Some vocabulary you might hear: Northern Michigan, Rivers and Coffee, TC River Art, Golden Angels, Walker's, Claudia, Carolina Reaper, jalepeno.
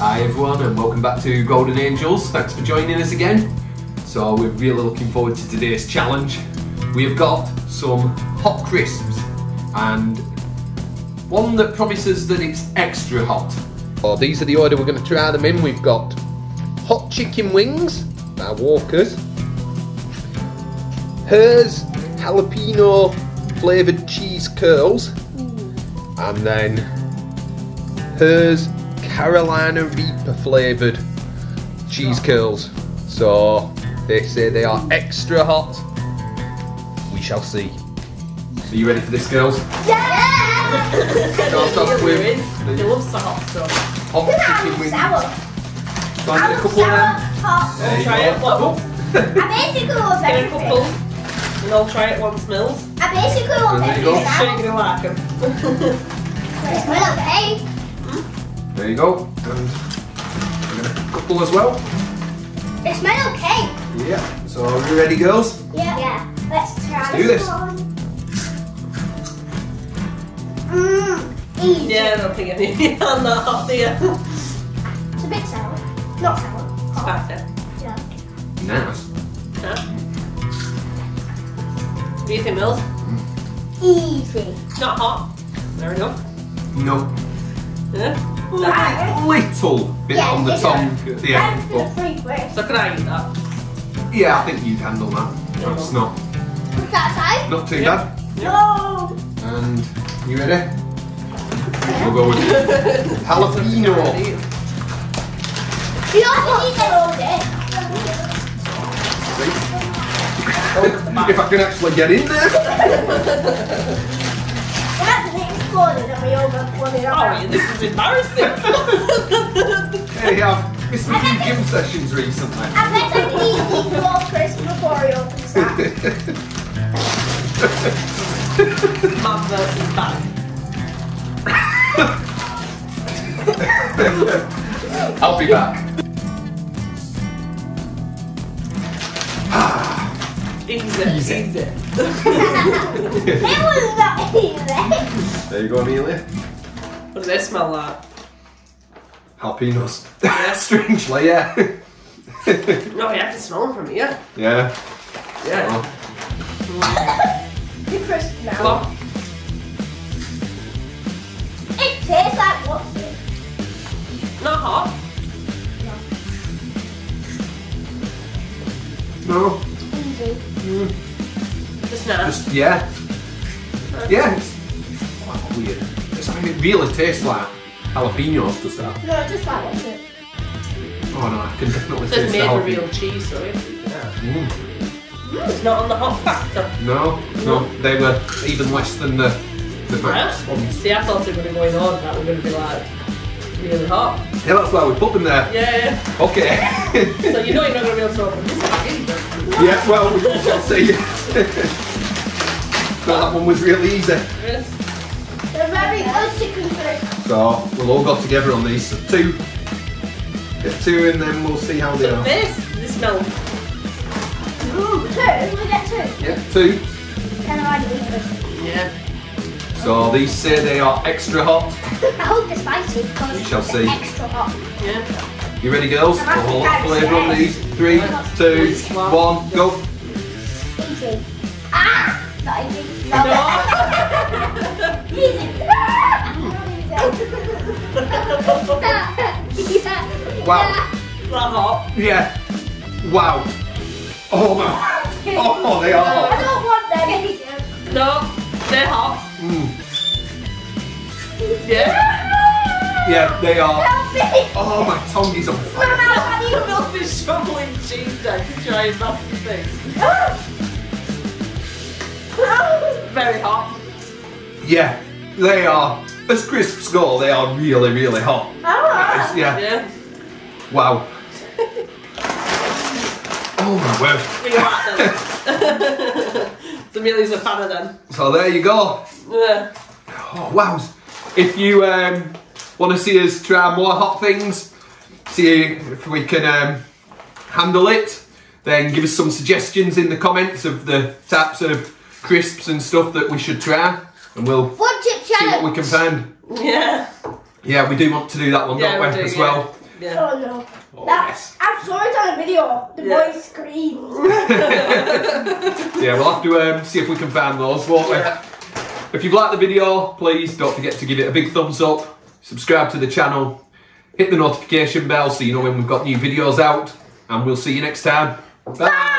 Hi everyone, and welcome back to Golden Angels. Thanks for joining us again. So we're really looking forward to today's challenge. We've got some hot crisps and one that promises that it's extra hot. Oh, these are the order we're going to try them in. We've got hot chicken wings by Walker's, Hers jalapeno flavoured cheese curls, and then Hers Carolina Reaper flavoured cheese curls. So they say they are extra hot. We shall see. So you ready for this, girls? Yeah! Start off with they love some hot stuff. Hot chicken wings. Find a couple of them. Hot. Try it. I basically love everything. Get a couple and I'll try it once Mills. I basically love everything. I'm sure you're gonna like them. There you go, and we're going to couple as well. It smells okay. Yeah, so are you ready, girls? Yeah. Let's try this. Let's do this. Easy. Yeah, I don't think I need it on that hot there. It's a bit sour. Not sour. Hot. Spicy. Yeah. Nice. Huh? What do you think, Mills? Easy. Not hot. There we go. No. Yeah. Little bit on the tongue at the end, but so can I eat that? Yeah, I think you can handle that. No, it's not. What's that side? Not too bad. No. And you ready? We'll go with jalapeno. You don't need all this. If I can actually get in there. Oh, this is embarrassing! There you have, missed a few gym sessions recently. I bet I'm eating Walker's before he opens that. Mum versus dad. I'll be back. Easy. It was not easy. There you go, Amelia. What does that smell like? Jalapenos. Yeah. Strangely, yeah. No, you have to smell them from here. Yeah. It's crisp now. It tastes like what's not hot. No. Just yeah. It's quite weird. I mean, it really tastes like jalapenos, does that? No, it just like what's it? Oh no, I can definitely taste the jalapeno. It's made with real cheese, so it's not on the hot factor. No, they were even less than the max ones. See, I thought they were going on that were going to be like really hot. Yeah, that's why we put them there. Yeah. Okay. So you know you're not going to be able to open this either. Yeah, well, we shall see. That one was really easy. They're very good chicken crisps. So we'll all go together on these. So get two, and then we'll see how they are. This smells. Ooh, two. We get two. Yeah, two. And I eat them. Yeah. So these say they are extra hot. I hope they're spicy because we shall see. Extra hot. Yeah. You ready, girls? We'll flavour on these. 3, 2, 1, go. Easy. Not easy. No. Easy. Wow. Yeah. Wow. Oh no. Oh, they are hot. I don't want them. No, they're hot. Yeah, they are. Oh, my tongue is on fire. You melt this shoveling cheese down to try and melt the thing. Very hot. Yeah, they are. As crisps go, they are really, really hot. Oh, yeah. Wow. Oh, my word. So Millie's a fan of them. So there you go. Yeah. Oh, wow. If you want to see us try more hot things, see if we can handle it, then give us some suggestions in the comments of the types of crisps and stuff that we should try, and we'll see what we can find. Yeah, we do want to do that one, don't we, as well. Yeah. Oh no. Oh, yes. I'm sorry, it's on a video. The boy screamed. Yeah, we'll have to see if we can find those, won't we? Yeah. If you've liked the video, please don't forget to give it a big thumbs up. Subscribe to the channel. Hit the notification bell so you know when we've got new videos out. And we'll see you next time. Bye!